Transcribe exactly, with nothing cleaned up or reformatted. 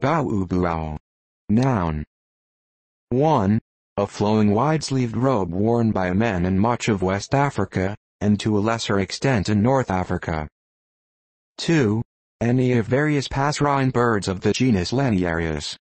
Boubou. Noun. one. A flowing wide-sleeved robe worn by men in much of West Africa, and to a lesser extent in North Africa. two. Any of various passerine birds of the genus Laniaris.